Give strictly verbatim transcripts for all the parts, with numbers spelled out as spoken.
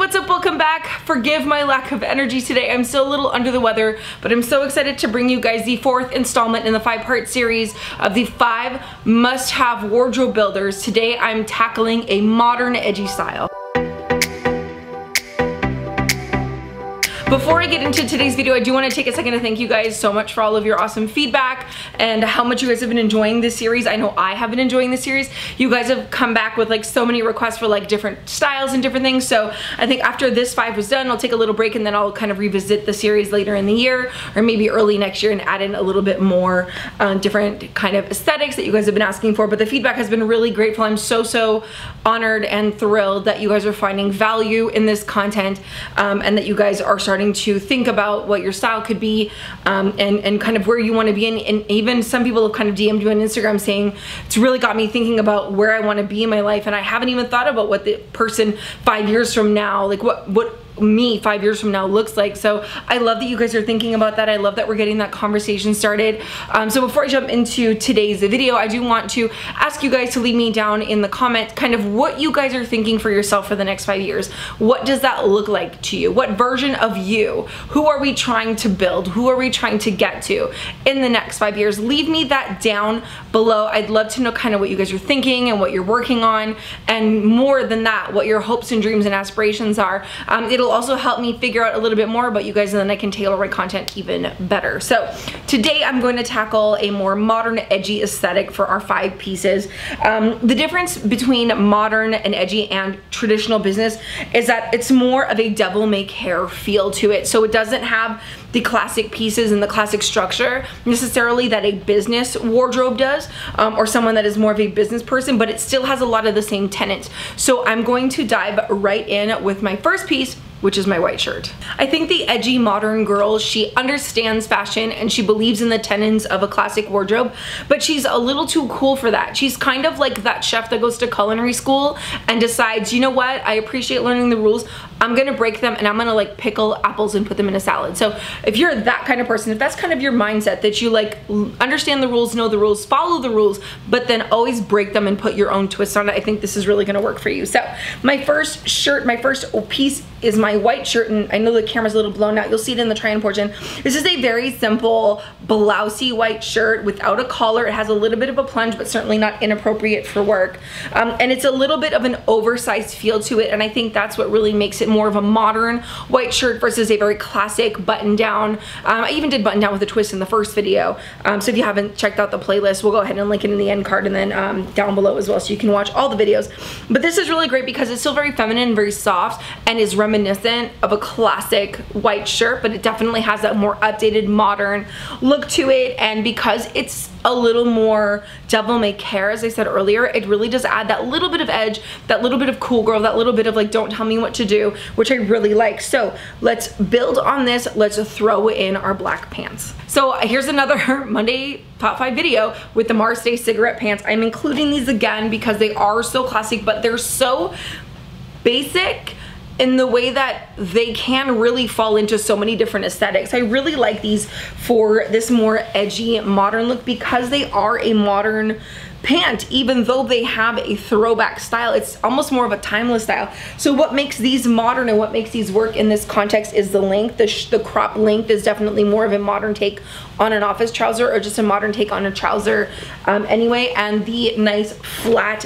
what's up? Welcome back. Forgive my lack of energy today. I'm still a little under the weather, but I'm so excited to bring you guys the fourth installment in the five-part series of the five must-have wardrobe builders. Today I'm tackling a modern edgy style. Before I get into today's video, I do want to take a second to thank you guys so much for all of your awesome feedback and how much you guys have been enjoying this series. I know I have been enjoying this series. You guys have come back with like so many requests for like different styles and different things. So I think after this five was done, I'll take a little break and then I'll kind of revisit the series later in the year or maybe early next year and add in a little bit more um, different kind of aesthetics that you guys have been asking for. But the feedback has been really grateful. I'm so, so honored and thrilled that you guys are finding value in this content um, and that you guys are starting to think about what your style could be um, and, and kind of where you want to be. And, and even some people have kind of D M'd you on Instagram saying, it's really got me thinking about where I want to be in my life. And I haven't even thought about what the person five years from now, like what, what me five years from now looks like. So I love that you guys are thinking about that. I love that we're getting that conversation started. Um, so before I jump into today's video, I do want to ask you guys to leave me down in the comments kind of what you guys are thinking for yourself for the next five years. What does that look like to you? What version of you? Who are we trying to build? Who are we trying to get to in the next five years? Leave me that down below. I'd love to know kind of what you guys are thinking and what you're working on, and more than that, what your hopes and dreams and aspirations are. Um, it'll also help me figure out a little bit more about you guys, and then I can tailor my content even better. So today I'm going to tackle a more modern edgy aesthetic for our five pieces. Um, the difference between modern and edgy and traditional business is that it's more of a devil may care feel to it. So it doesn't have the classic pieces and the classic structure necessarily that a business wardrobe does, um, or someone that is more of a business person, but it still has a lot of the same tenets. So I'm going to dive right in with my first piece, which is my white shirt. I think the edgy modern girl, she understands fashion and she believes in the tenets of a classic wardrobe, but she's a little too cool for that. She's kind of like that chef that goes to culinary school and decides, you know what, I appreciate learning the rules, I'm gonna break them and I'm gonna like pickle apples and put them in a salad. So if you're that kind of person, if that's kind of your mindset, that you like understand the rules, know the rules, follow the rules, but then always break them and put your own twist on it, I think this is really gonna work for you. So my first shirt, my first piece is my white shirt, and I know the camera's a little blown out. You'll see it in the try-on portion. This is a very simple blousey white shirt without a collar. It has a little bit of a plunge, but certainly not inappropriate for work. Um, and it's a little bit of an oversized feel to it, and I think that's what really makes it more of a modern white shirt versus a very classic button-down. Um, I even did button-down with a twist in the first video. Um, so if you haven't checked out the playlist, we'll go ahead and link it in the end card and then um, down below as well, so you can watch all the videos. But this is really great because it's still very feminine, very soft, and is reminiscent of a classic white shirt, but it definitely has that more updated modern look to it. And because it's a little more devil may care, as I said earlier, it really does add that little bit of edge, that little bit of cool girl, that little bit of like don't tell me what to do, which I really like. So let's build on this. Let's throw in our black pants. So here's another Monday top five video with the Marstè cigarette pants. I'm including these again because they are so classic, but they're so basic in the way that they can really fall into so many different aesthetics. I really like these for this more edgy modern look because they are a modern pant, even though they have a throwback style. It's almost more of a timeless style. So what makes these modern and what makes these work in this context is the length. The, sh the crop length is definitely more of a modern take on an office trouser, or just a modern take on a trouser um, anyway. And the nice flat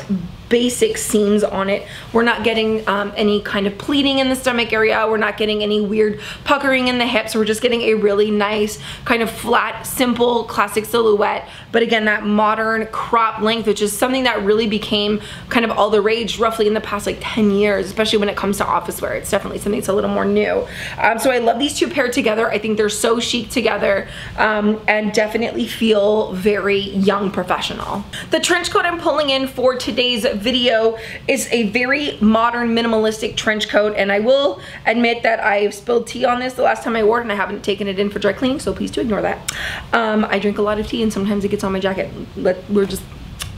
basic seams on it. We're not getting um, any kind of pleating in the stomach area. We're not getting any weird puckering in the hips. We're just getting a really nice kind of flat, simple, classic silhouette. But again, that modern crop length, which is something that really became kind of all the rage roughly in the past like ten years, especially when it comes to office wear. It's definitely something that's a little more new. Um, so I love these two paired together. I think they're so chic together um, and definitely feel very young professional. The trench coat I'm pulling in for today's video is a very modern minimalistic trench coat, and I will admit that I've spilled tea on this the last time I wore it and I haven't taken it in for dry cleaning, so please do ignore that. Um, I drink a lot of tea and sometimes it gets on my jacket. We're just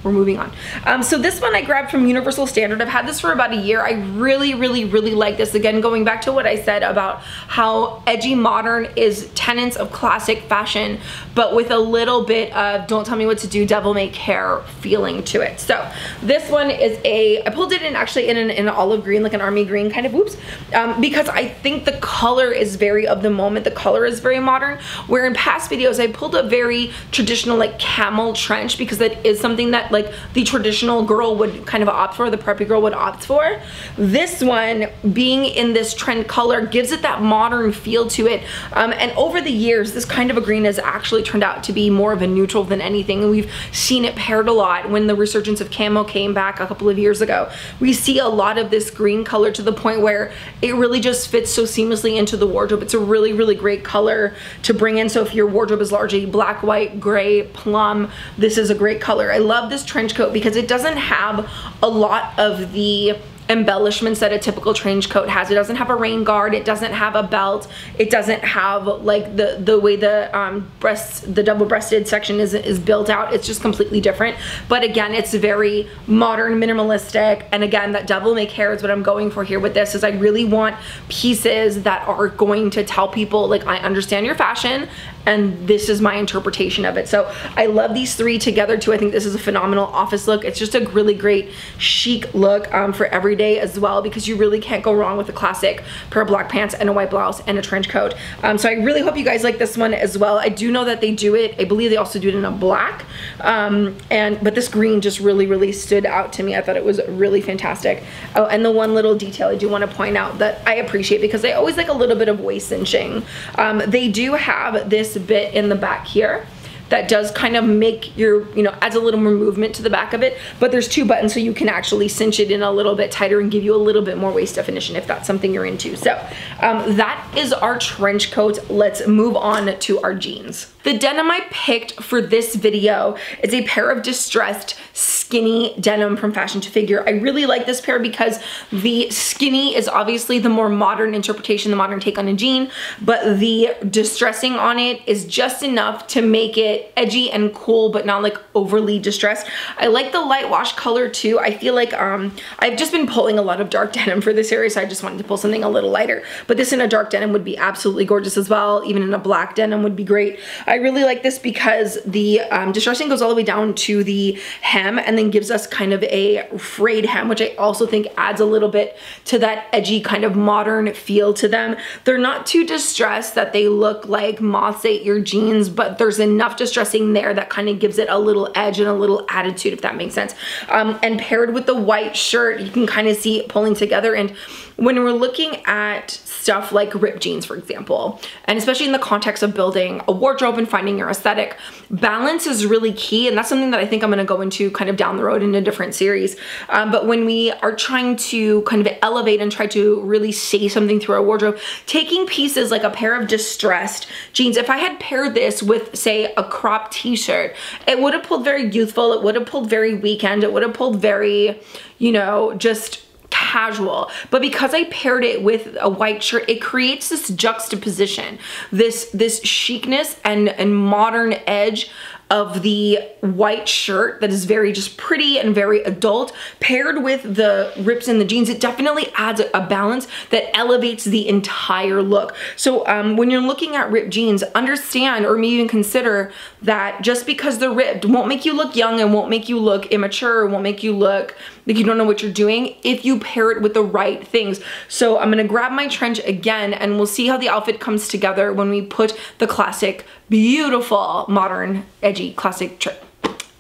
we're moving on. Um, so this one I grabbed from Universal Standard. I've had this for about a year. I really, really, really like this. Again, going back to what I said about how edgy modern is tenets of classic fashion, but with a little bit of don't tell me what to do, devil may care feeling to it. So this one is a, I pulled it in actually in an, in an olive green, like an army green kind of, oops, um, because I think the color is very of the moment. The color is very modern, where in past videos I pulled a very traditional like camel trench, because that is something that like the traditional girl would kind of opt for, the preppy girl would opt for. This one, being in this trend color, gives it that modern feel to it. Um, and over the years, this kind of a green has actually turned out to be more of a neutral than anything. And we've seen it paired a lot. When the resurgence of camo came back a couple of years ago, we see a lot of this green color, to the point where it really just fits so seamlessly into the wardrobe. It's a really, really great color to bring in. So if your wardrobe is largely black, white, gray, plum, this is a great color. I love this trench coat because it doesn't have a lot of the embellishments that a typical trench coat has. It doesn't have a rain guard, it doesn't have a belt, it doesn't have like the the way the um breasts, the double-breasted section is is built out. It's just completely different. But again, it's very modern, minimalistic, and again, that devil may care is what I'm going for here with this. Is I really want pieces that are going to tell people like, I understand your fashion and this is my interpretation of it. So I love these three together too. I think this is a phenomenal office look. It's just a really great chic look um, for every day as well, because you really can't go wrong with a classic pair of black pants and a white blouse and a trench coat. Um, so I really hope you guys like this one as well. I do know that they do it, I believe they also do it in a black, um, and but this green just really, really stood out to me. I thought it was really fantastic. Oh, and the one little detail I do wanna point out that I appreciate, because I always like a little bit of waist cinching. Um, they do have this bit in the back here that does kind of make your, you know, adds a little more movement to the back of it, but there's two buttons, so you can actually cinch it in a little bit tighter and give you a little bit more waist definition if that's something you're into. So um, that is our trench coat. Let's move on to our jeans. The denim I picked for this video is a pair of distressed skinny denim from Fashion to Figure. I really like this pair because the skinny is obviously the more modern interpretation, the modern take on a jean, but the distressing on it is just enough to make it edgy and cool, but not like overly distressed. I like the light wash color too. I feel like um, I've just been pulling a lot of dark denim for this series, so I just wanted to pull something a little lighter. But this in a dark denim would be absolutely gorgeous as well. Even in a black denim would be great. I really like this because the um, distressing goes all the way down to the hem and then gives us kind of a frayed hem, which I also think adds a little bit to that edgy kind of modern feel to them. They're not too distressed that they look like moths ate your jeans, but there's enough to distressing there that kind of gives it a little edge and a little attitude, if that makes sense. Um, and paired with the white shirt, you can kind of see it pulling together. And when we're looking at stuff like ripped jeans, for example, and especially in the context of building a wardrobe and finding your aesthetic, balance is really key. And that's something that I think I'm gonna go into kind of down the road in a different series. Um, but when we are trying to kind of elevate and try to really say something through our wardrobe, taking pieces like a pair of distressed jeans, if I had paired this with, say, a crop t-shirt, it would have pulled very youthful, it would have pulled very weekend, it would have pulled very, you know, just casual. But because I paired it with a white shirt, it creates this juxtaposition, this this chicness and and modern edge of the white shirt that is very just pretty and very adult, paired with the rips in the jeans. It definitely adds a balance that elevates the entire look. So um, when you're looking at ripped jeans, understand or maybe even consider that just because they're ripped won't make you look young and won't make you look immature, won't make you look like you don't know what you're doing if you pair it with the right things. So I'm gonna grab my trench again and we'll see how the outfit comes together when we put the classic, beautiful, modern, edgy, classic trench.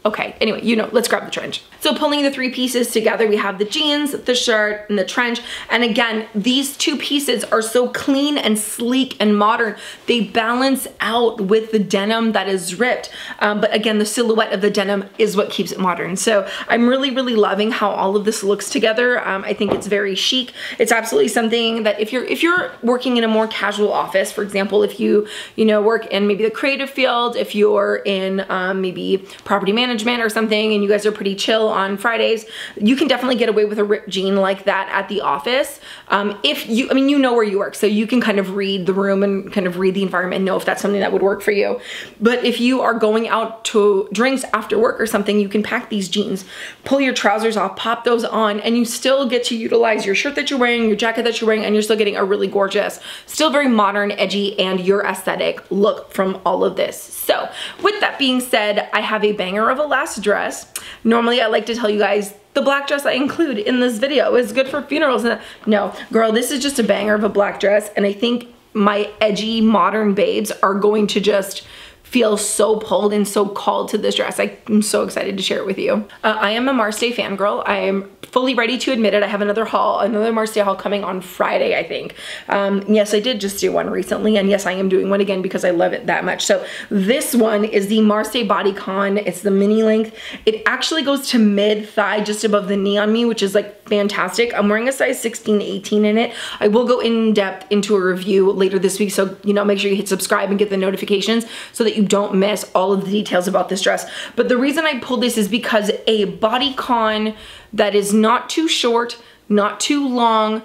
Okay, anyway, you know, let's grab the trench. So pulling the three pieces together, we have the jeans, the shirt, and the trench. And again, these two pieces are so clean and sleek and modern. They balance out with the denim that is ripped. Um, but again, the silhouette of the denim is what keeps it modern. So I'm really, really loving how all of this looks together. Um, I think it's very chic. It's absolutely something that if you're if you're working in a more casual office, for example, if you, you know, work in maybe the creative field, if you're in um, maybe property management, management or something and you guys are pretty chill on Fridays, you can definitely get away with a ripped jean like that at the office. Um, if you, I mean, you know where you work, so you can kind of read the room and kind of read the environment and know if that's something that would work for you. But if you are going out to drinks after work or something, you can pack these jeans, pull your trousers off, pop those on, and you still get to utilize your shirt that you're wearing, your jacket that you're wearing, and you're still getting a really gorgeous, still very modern, edgy, and your aesthetic look from all of this. So with that being said, I have a banger of a last dress. Normally I like to tell you guys the black dress I include in this video is good for funerals. No, girl, this is just a banger of a black dress, and I think my edgy modern babes are going to just feel so pulled and so called to this dress. I'm so excited to share it with you. Uh, I am a Marstè fangirl. I am fully ready to admit it. I have another haul, another Marstè haul coming on Friday, I think. Um, yes, I did just do one recently, and yes, I am doing one again because I love it that much. So this one is the Marstè Bodycon. It's the mini length. It actually goes to mid-thigh, just above the knee on me, which is like fantastic. I'm wearing a size sixteen, eighteen in it. I will go in depth into a review later this week, so you know, make sure you hit subscribe and get the notifications so that you don't miss all of the details about this dress. But the reason I pulled this is because a bodycon that is not too short, not too long,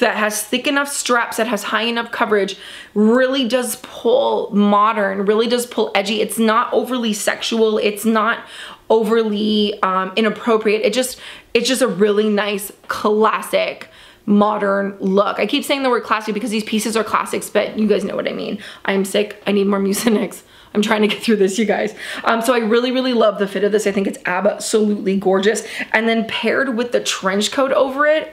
that has thick enough straps, that has high enough coverage, really does pull modern, really does pull edgy. It's not overly sexual, it's not overly um, inappropriate. It just, it's just a really nice classic modern look. I keep saying the word classic because these pieces are classics, but you guys know what I mean. I'm sick, I need more Mucinex. I'm trying to get through this, you guys. Um, so I really, really love the fit of this. I think it's absolutely gorgeous. And then paired with the trench coat over it,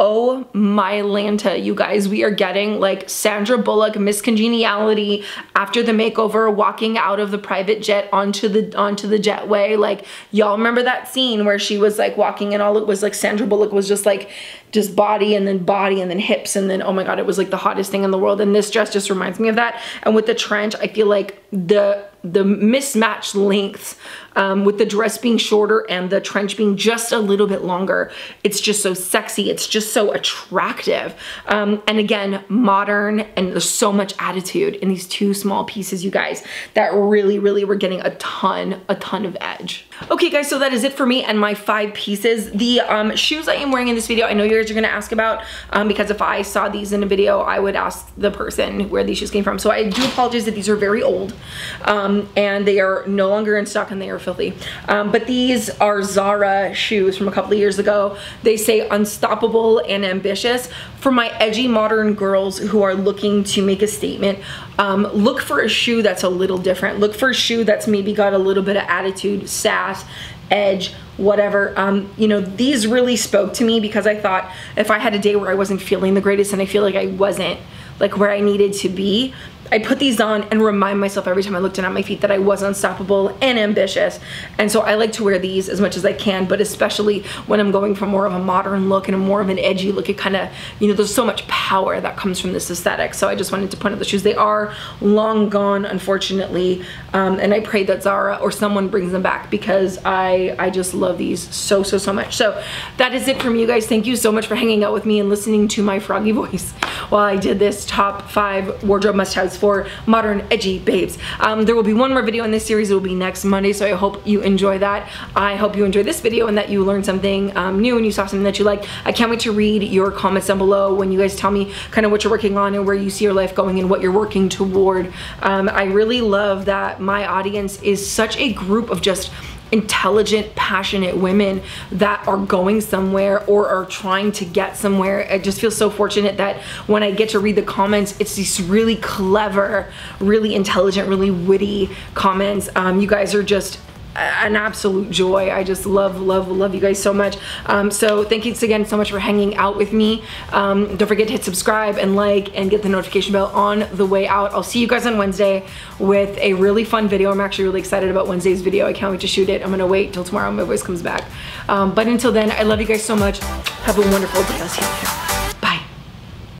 oh my Lanta, you guys, we are getting like Sandra Bullock, Miss Congeniality, after the makeover, walking out of the private jet onto the onto the jetway. Like, y'all remember that scene where she was like walking and all it was like Sandra Bullock was just like, just body and then body and then hips and then, oh my God, it was like the hottest thing in the world. And this dress just reminds me of that. And with the trench, I feel like the the mismatched lengths, um, with the dress being shorter and the trench being just a little bit longer, it's just so sexy, it's just so attractive. Um, and again, modern, and there's so much attitude in these two small pieces, you guys, that really, really we're getting a ton, a ton of edge. Okay guys, so that is it for me and my five pieces. The um, shoes I am wearing in this video, I know you guys are gonna ask about, um, because if I saw these in a video, I would ask the person where these shoes came from. So I do apologize that these are very old. Um, and they are no longer in stock and they are filthy. Um, but these are Zara shoes from a couple of years ago. They say unstoppable and ambitious. For my edgy modern girls who are looking to make a statement, um, look for a shoe that's a little different. Look for a shoe that's maybe got a little bit of attitude, sass, edge, whatever. Um, you know, these really spoke to me because I thought if I had a day where I wasn't feeling the greatest and I feel like I wasn't like where I needed to be, I put these on and remind myself every time I looked down at my feet that I was unstoppable and ambitious. And so I like to wear these as much as I can, but especially when I'm going for more of a modern look and a more of an edgy look, it kind of, you know, there's so much power that comes from this aesthetic. So I just wanted to point out the shoes. They are long gone, unfortunately. Um, and I pray that Zara or someone brings them back because I, I just love these so, so, so much. So that is it from you guys. Thank you so much for hanging out with me and listening to my froggy voice while I did this top five wardrobe must-haves for modern edgy babes. Um, there will be one more video in this series. It will be next Monday, so I hope you enjoy that. I hope you enjoy this video and that you learned something um, new and you saw something that you liked. I can't wait to read your comments down below when you guys tell me kind of what you're working on and where you see your life going and what you're working toward. Um, I really love that my audience is such a group of just intelligent, passionate women that are going somewhere or are trying to get somewhere. I just feel so fortunate that when I get to read the comments, it's these really clever, really intelligent, really witty comments. Um, you guys are just an absolute joy. I just love, love, love you guys so much. Um, so thank you again so much for hanging out with me. Um, don't forget to hit subscribe and like and get the notification bell on the way out. I'll see you guys on Wednesday with a really fun video. I'm actually really excited about Wednesday's video. I can't wait to shoot it. I'm gonna wait till tomorrow, my voice comes back. Um, but until then, I love you guys so much. Have a wonderful day. I'll see you later.